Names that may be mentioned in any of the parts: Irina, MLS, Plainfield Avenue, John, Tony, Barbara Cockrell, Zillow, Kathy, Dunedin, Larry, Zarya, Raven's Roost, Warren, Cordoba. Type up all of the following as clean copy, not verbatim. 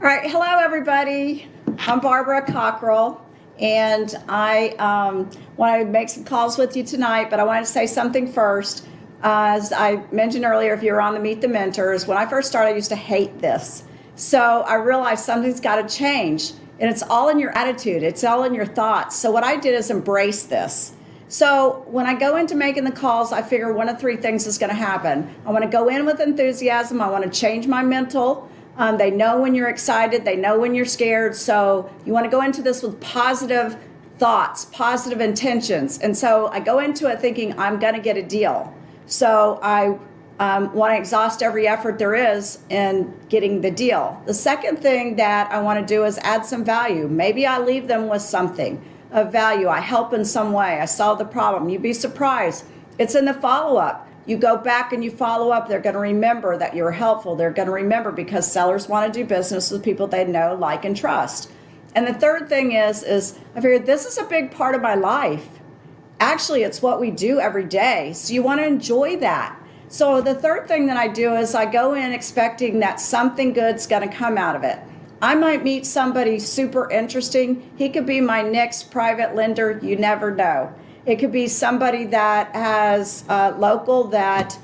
All right, hello everybody. I'm Barbara Cockrell, and I want to make some calls with you tonight, but I wanted to say something first. As I mentioned earlier, if you're on the Meet the Mentors, when I first started, I used to hate this. So I realized something's got to change, and it's all in your attitude. It's all in your thoughts. So what I did is embrace this. So when I go into making the calls, I figure one of three things is going to happen. I want to go in with enthusiasm. I want to change my mental. They know when you're excited. They know when you're scared. So you want to go into this with positive thoughts, positive intentions. And so I go into it thinking I'm going to get a deal. So I want to exhaust every effort there is in getting the deal. The second thing that I want to do is add some value. Maybe I leave them with something of value. I help in some way. I solve the problem. You'd be surprised. It's in the follow-up. You go back and you follow up. They're going to remember that you're helpful. They're going to remember because sellers want to do business with people they know, like, and trust. And the third thing is I figured this is a big part of my life. Actually, it's what we do every day. So you want to enjoy that. So the third thing that I do is I go in expecting that something good's going to come out of it. I might meet somebody super interesting. He could be my next private lender. You never know. It could be somebody that has local that,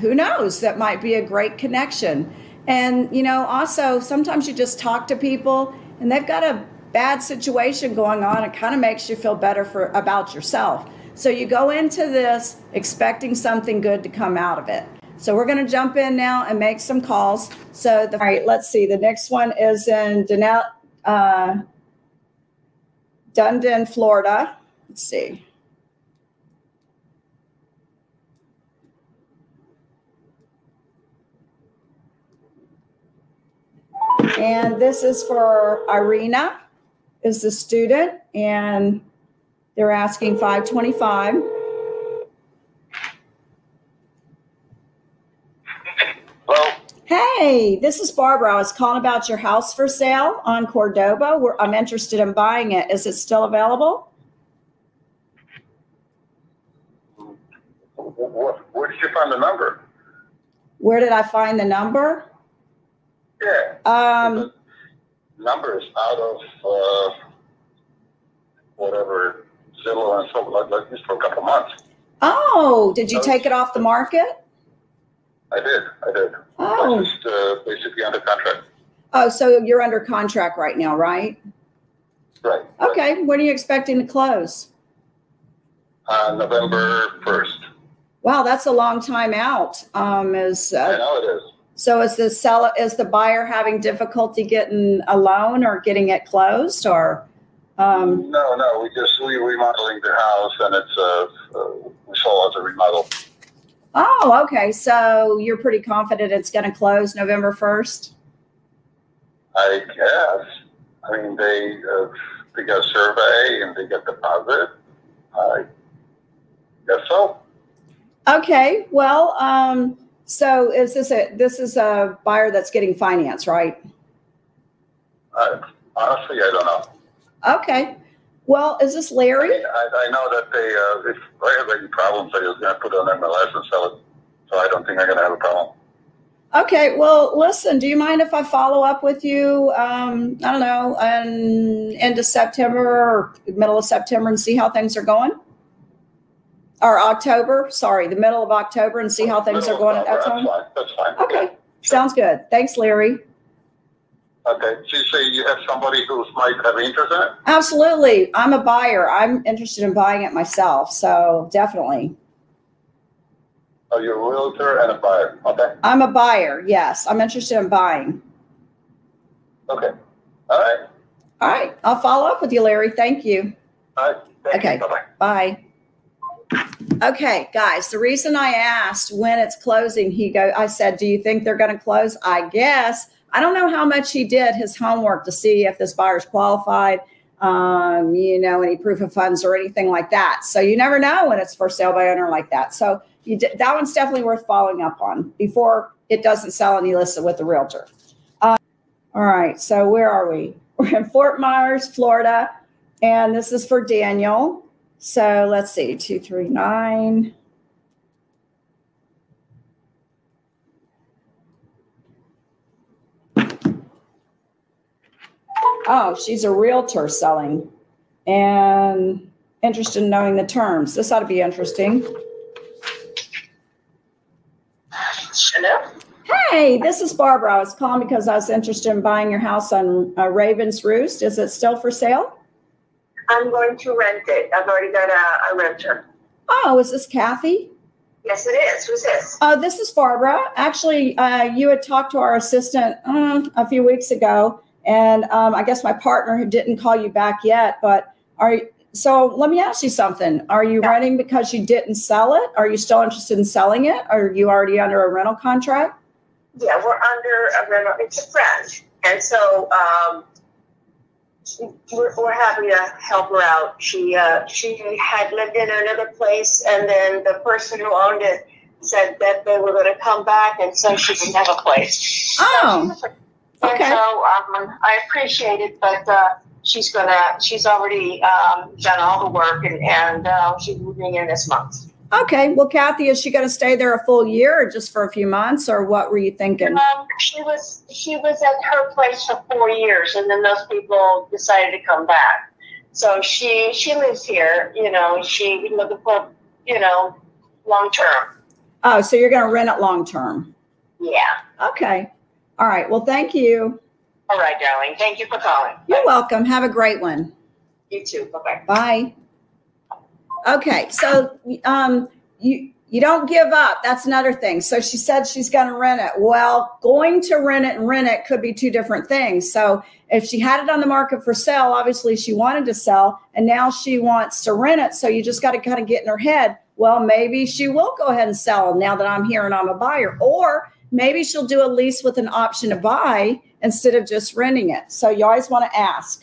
who knows, that might be a great connection. And, you know, also sometimes you just talk to people and they've got a bad situation going on. It kind of makes you feel better about yourself. So you go into this expecting something good to come out of it. So we're going to jump in now and make some calls. So, all right, let's see. The next one is in Dunedin, Florida. Let's see. And this is for Irina, is the student, and they're asking $525. Hello. Hey, this is Barbara. I was calling about your house for sale on Cordoba. I'm interested in buying it. Is it still available? Where did you find the number? Where did I find the number? Yeah. Numbers out of whatever Zillow and so on, like this for a couple months. Oh, did you take it off the market? I did. Oh. I was just basically under contract. Oh, so you're under contract right now, right? Right. Okay. When are you expecting to close? November 1st. Wow, that's a long time out. I know it is. So is the buyer having difficulty getting a loan or getting it closed, or? No, we're remodeling the house, and it's we sold as a remodel. Oh, okay. So you're pretty confident it's going to close November 1st? I guess. I mean, they got a survey and they got deposit. I guess so. Okay. Well. So is this is a buyer that's getting finance, right? Honestly, I don't know. Okay. Well, is this Larry? I know that they, if I have any problems, they're just going to put it on MLS and sell it. So I don't think I'm going to have a problem. Okay. Well, listen, do you mind if I follow up with you, I don't know, end of September or middle of September and see how things are going? Or October, sorry, the middle of October, and see how things are going at that time? That's fine. Okay, yeah. Sounds good. Thanks, Larry. Okay, so you say you have somebody who might have interest in it? Absolutely. I'm a buyer. I'm interested in buying it myself, so definitely. Oh, you're a realtor and a buyer, okay. I'm a buyer, yes. I'm interested in buying. Okay, all right. All right, I'll follow up with you, Larry. Thank you. All right, thank you. Bye-bye. Bye. Okay, guys, the reason I asked when it's closing, I said, do you think they're going to close? I guess. I don't know how much he did his homework to see if this buyer's qualified, you know, any proof of funds or anything like that. So you never know when it's for sale by owner like that. So that one's definitely worth following up on before it doesn't sell and you list it with the realtor. All right, so where are we? We're in Fort Myers, Florida, and this is for Daniel. So let's see, 239. Oh, she's a realtor selling and interested in knowing the terms. This ought to be interesting. Hello? Hey, this is Barbara. I was calling because I was interested in buying your house on Raven's Roost. Is it still for sale? I'm going to rent it. I've already got a renter. Oh, is this Kathy? Yes, it is. Who's this? Oh, this is Barbara. Actually, you had talked to our assistant a few weeks ago, and I guess my partner didn't call you back yet. But so let me ask you something. Are you renting because you didn't sell it? Are you still interested in selling it? Or are you already under a rental contract? Yeah, we're under a rental. It's a friend, and so we're happy to help her out. She had lived in another place, and then the person who owned it said that they were going to come back, and so she didn't have a place. Oh, okay. And so I appreciate it, but she's already done all the work, and she's moving in this month. Okay. Well, Kathy, is she going to stay there a full year or just for a few months, or what were you thinking? She was at her place for 4 years, and then those people decided to come back. So she lives here, you know, she's looking for, you know, long term. Oh, so you're going to rent it long term? Yeah. Okay. All right. Well, thank you. All right, darling. Thank you for calling. You're welcome. Have a great one. You too. Bye-bye. Bye. Okay, so you don't give up. That's another thing. So she said she's going to rent it. Well, going to rent it and rent it could be two different things. So if she had it on the market for sale, obviously she wanted to sell, and now she wants to rent it. So you just got to kind of get in her head, well, maybe she will go ahead and sell now that I'm here and I'm a buyer. Or maybe she'll do a lease with an option to buy instead of just renting it. So you always want to ask.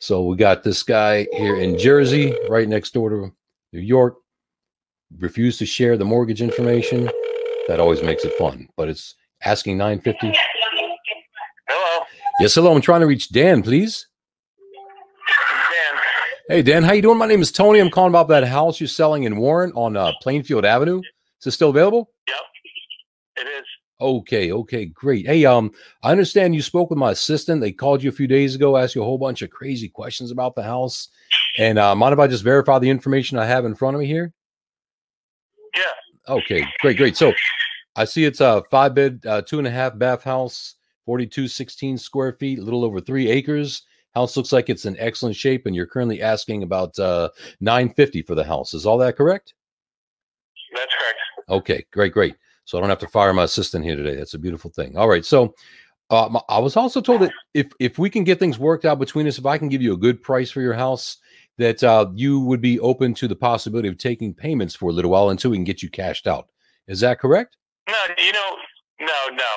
So we got this guy here in Jersey, right next door to New York, refused to share the mortgage information. That always makes it fun, but it's asking $950. Hello. Yes, hello. I'm trying to reach Dan, please. Dan. Hey, Dan, how you doing? My name is Tony. I'm calling about that house you're selling in Warren on Plainfield Avenue. Is it still available? Yep, it is. Okay. Okay. Great. Hey, I understand you spoke with my assistant. They called you a few days ago, asked you a whole bunch of crazy questions about the house. And mind if I just verify the information I have in front of me here? Yeah. Okay. Great. Great. So I see it's a 5-bed, 2.5 bath house, 4,216 square feet, a little over 3 acres. House looks like it's in excellent shape, and you're currently asking about $950 for the house. Is all that correct? That's correct. Okay. Great. Great. So I don't have to fire my assistant here today. That's a beautiful thing. All right. So I was also told that if we can get things worked out between us, if I can give you a good price for your house, that you would be open to the possibility of taking payments for a little while until we can get you cashed out. Is that correct? No, you know, no.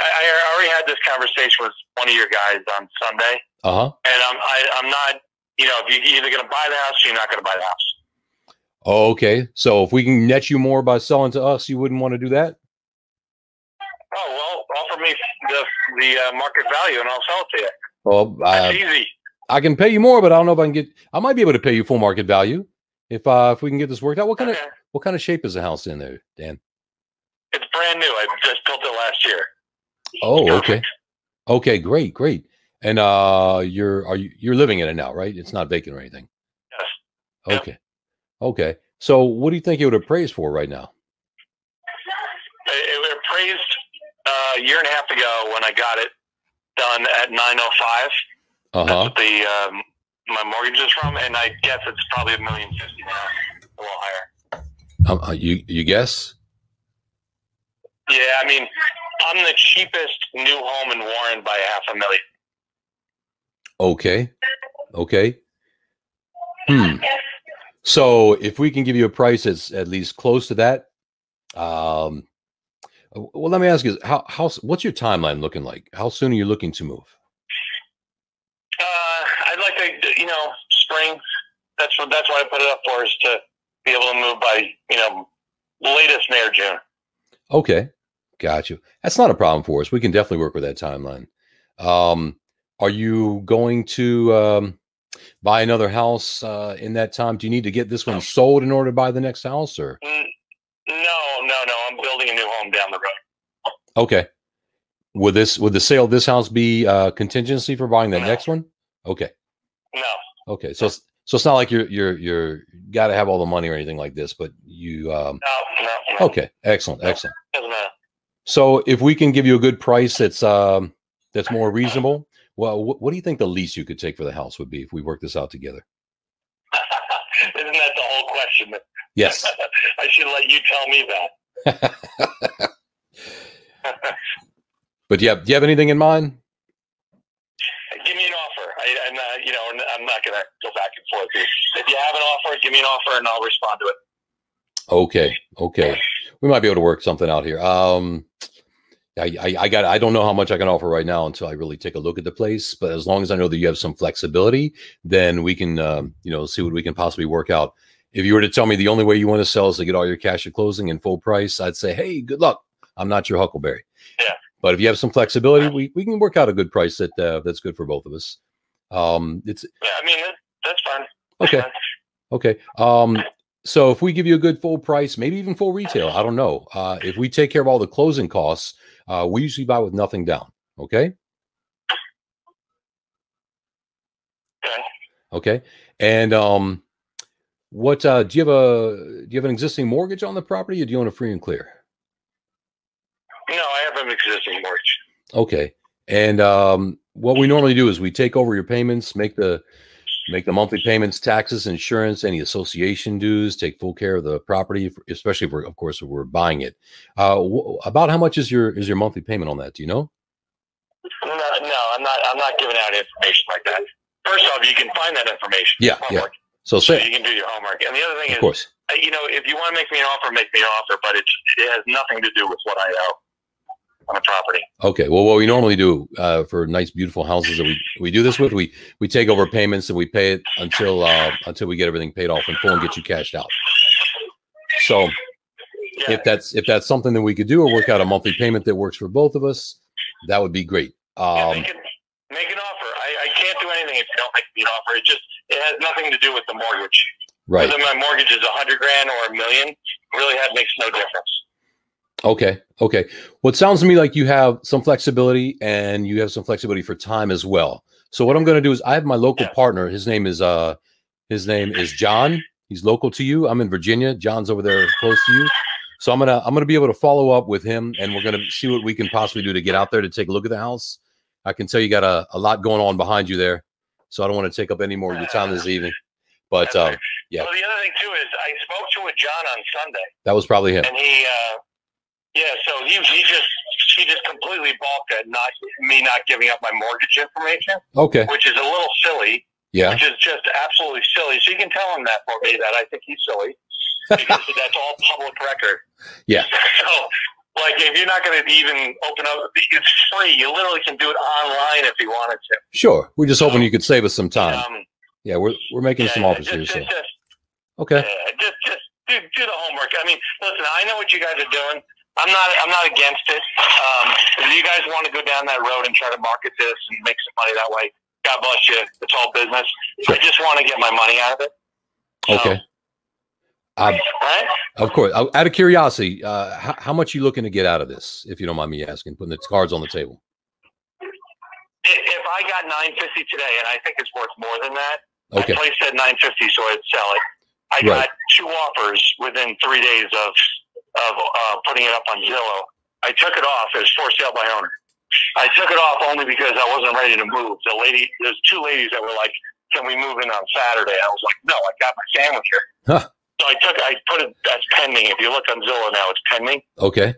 I already had this conversation with one of your guys on Sunday. Uh-huh. And I'm not, you know, if you're either going to buy the house or you're not going to buy the house. Oh, okay. So if we can net you more by selling to us, you wouldn't want to do that? Oh, well, offer me the market value and I'll sell it to you. Well, that's easy. I can pay you more, but I don't know if I can get, I might be able to pay you full market value if we can get this worked out. What kind of shape is the house in there, Dan? It's brand new. I just built it last year. Oh, okay. Okay, great, great. And you're living in it now, right? It's not vacant or anything. Yes. Okay. Yep. Okay, so what do you think it would appraise for right now? It appraised a year and a half ago when I got it done at 905. That's what my mortgage is from, and I guess it's probably $1,050,000 now, a little higher. You guess? Yeah, I mean, I'm the cheapest new home in Warren by $500,000. Okay. Okay. Hmm. So if we can give you a price that's at least close to that, well, let me ask you, what's your timeline looking like? How soon are you looking to move? I'd like to, you know, spring. That's what I put it up for, is to be able to move by, you know, latest May or June. Okay, got you. That's not a problem for us. We can definitely work with that timeline. Are you going to buy another house in that time? Do you need to get this one sold in order to buy the next house, or? No, no, no. I'm building a new home down the road. Okay. Would the sale of this house be contingency for buying that next one? Okay. No. Okay. So it's not like you're got to have all the money or anything like this, but you. No. Okay. Excellent. Doesn't matter. So if we can give you a good price that's more reasonable, well, what do you think the lease you could take for the house would be if we work this out together? Isn't that the whole question? Yes. I should let you tell me that. But yeah, do you have anything in mind? Give me an offer. I'm not going to go back and forth. If you have an offer, give me an offer, and I'll respond to it. Okay. We might be able to work something out here. I don't know how much I can offer right now until I really take a look at the place. But as long as I know that you have some flexibility, then we can, see what we can possibly work out. If you were to tell me the only way you want to sell is to get all your cash at closing and full price, I'd say, hey, good luck. I'm not your huckleberry. Yeah. But if you have some flexibility, we can work out a good price that's good for both of us. That's fine. Okay. So if we give you a good full price, maybe even full retail, I don't know. If we take care of all the closing costs, we usually buy with nothing down. Okay. And what do you have an existing mortgage on the property, or do you own a free and clear? No, I have an existing mortgage. Okay. And what we normally do is we take over your payments, make the monthly payments, taxes, insurance, any association dues, take full care of the property, especially if we're buying it. About how much is your monthly payment on that? Do you know? No, I'm not giving out information like that. First off, you can find that information. Yeah. So you can do your homework. And the other thing is, if you want to make me an offer, but it has nothing to do with what I owe on a property. Okay. Well, what we normally do for nice, beautiful houses that we do this with, we take over payments and we pay it until we get everything paid off in full and get you cashed out. So if that's something that we could do, or work out a monthly payment that works for both of us, that would be great. Make an offer. I can't do anything if you don't make me an offer. It has nothing to do with the mortgage. Right. Whether my mortgage is $100,000 or $1 million, really makes no difference. Okay. Well, it sounds to me like you have some flexibility, and you have some flexibility for time as well. So what I'm going to do is I have my local partner. His name is John. He's local to you. I'm in Virginia. John's over there close to you. So I'm gonna be able to follow up with him, and we're gonna see what we can possibly do to get out there to take a look at the house. I can tell you got a lot going on behind you there, so I don't want to take up any more of your time this evening. But Well, the other thing too is I spoke to John on Sunday. That was probably him. And he. Yeah, so she just completely balked at me not giving up my mortgage information. Okay, which is a little silly. Yeah, which is just absolutely silly. So you can tell him that for me that I think he's silly because that's all public record. Yeah. So if you're not going to even open up, it's free. You literally can do it online if you wanted to. Sure, we're just hoping you could save us some time. We're making some offers here. Okay. Yeah, just do the homework. Listen, I know what you guys are doing. I'm not against it. If you guys want to go down that road and try to market this and make some money that way, God bless you. It's all business. Sure. I just want to get my money out of it. Okay. Right? Of course. Out of curiosity, how much are you looking to get out of this, if you don't mind me asking, putting the cards on the table? If I got $950 today, and I think it's worth more than that, okay. I placed at $950, so I'd sell it. I got two offers within 3 days of putting it up on Zillow. I took it off. It was for sale by owner. I took it off only because I wasn't ready to move. There's two ladies that were like, "Can we move in on Saturday?" I was like, "No, I got my sandwich here." Huh. So I put it as pending. If you look on Zillow now, it's pending. Okay.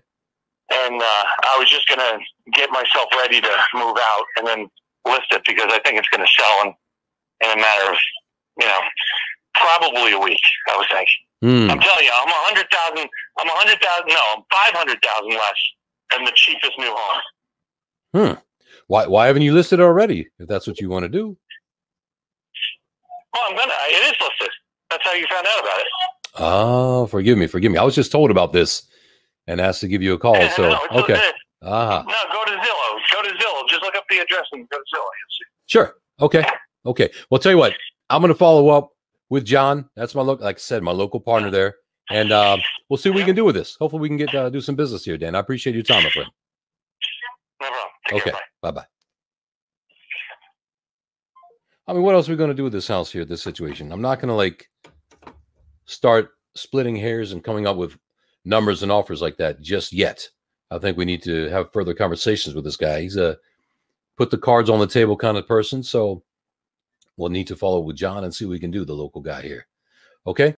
And I was just gonna get myself ready to move out and then list it because I think it's gonna sell in a matter of probably a week. I was thinking. I'm telling you, I'm $500,000 less than the cheapest new home. Why haven't you listed already, if that's what you want to do? Well, it is listed. That's how you found out about it. Oh, forgive me. I was just told about this and asked to give you a call. No, go to Zillow. Just look up the address and go to Zillow. Sure. Okay. Well, tell you what, I'm going to follow up with John. That's my local partner there. And we'll see what we can do with this. Hopefully we can do some business here, Dan. I appreciate your time, my friend. No problem. Okay. Bye bye. I mean, what else are we going to do with this house here, this situation? I'm not going to like start splitting hairs and coming up with numbers and offers like that just yet. I think we need to have further conversations with this guy. He's a put the cards on the table kind of person. So we'll need to follow with John and see what we can do, the local guy here. Okay.